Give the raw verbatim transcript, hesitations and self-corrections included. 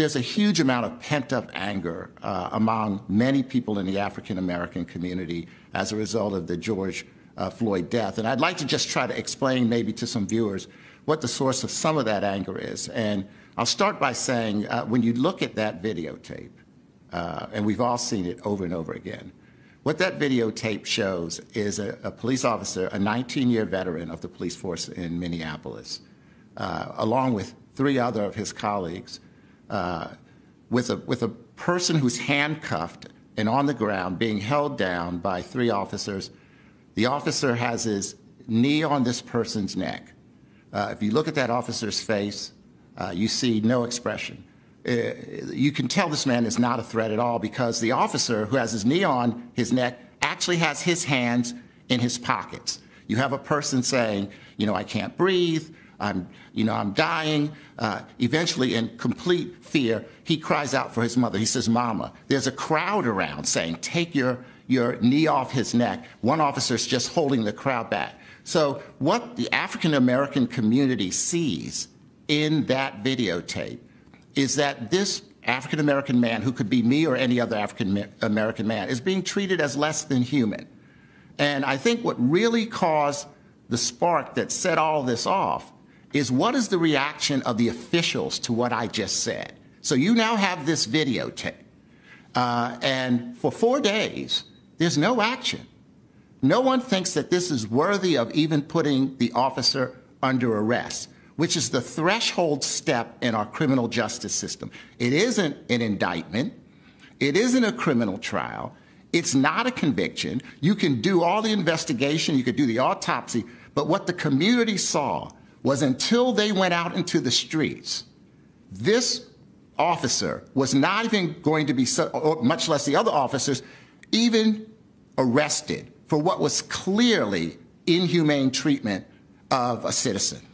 there's a huge amount of pent-up anger uh, among many people in the African-American community as a result of the George uh, Floyd death. And I'd like to just try to explain maybe to some viewers what the source of some of that anger is. And I'll start by saying uh, when you look at that videotape, uh, and we've all seen it over and over again, what that videotape shows is a, a police officer, a nineteen-year veteran of the police force in Minneapolis, uh, along with three other of his colleagues, uh, with, a, with a person who's handcuffed and on the ground being held down by three officers. The officer has his knee on this person's neck. Uh, if you look at that officer's face, uh, you see no expression. Uh, you can tell this man is not a threat at all because the officer who has his knee on his neck actually has his hands in his pockets. You have a person saying, you know, I can't breathe, I'm, you know, I'm dying. Uh, eventually, in complete fear, he cries out for his mother. He says, Mama. There's a crowd around saying, take your, your knee off his neck. One officer's just holding the crowd back. So what the African-American community sees in that videotape is that this African-American man, who could be me or any other African-American man, is being treated as less than human. And I think what really caused the spark that set all this off is what is the reaction of the officials to what I just said. So you now have this videotape, uh, and for four days, there's no action. No one thinks that this is worthy of even putting the officer under arrest, which is the threshold step in our criminal justice system. It isn't an indictment. It isn't a criminal trial. It's not a conviction. You can do all the investigation. You could do the autopsy. But what the community saw was until they went out into the streets, this officer was not even going to be, or much less the other officers, even arrested for what was clearly inhumane treatment of a citizen.